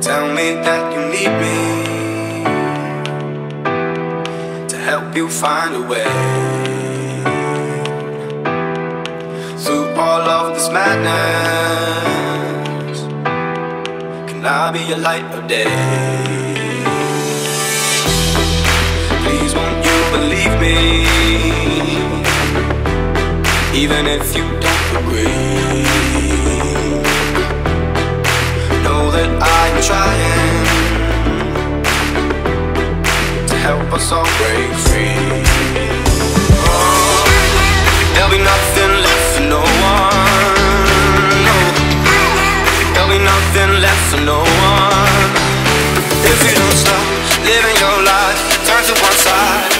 Tell me that you need me to help you find a way through all of this madness. Can I be a light of day? Please won't you believe me, even if you don't agree. Know that I'm trying to help us all break free. Oh, there'll be nothing left for no one. No, there'll be nothing left for no one. If you don't stop living your life, turn to one side.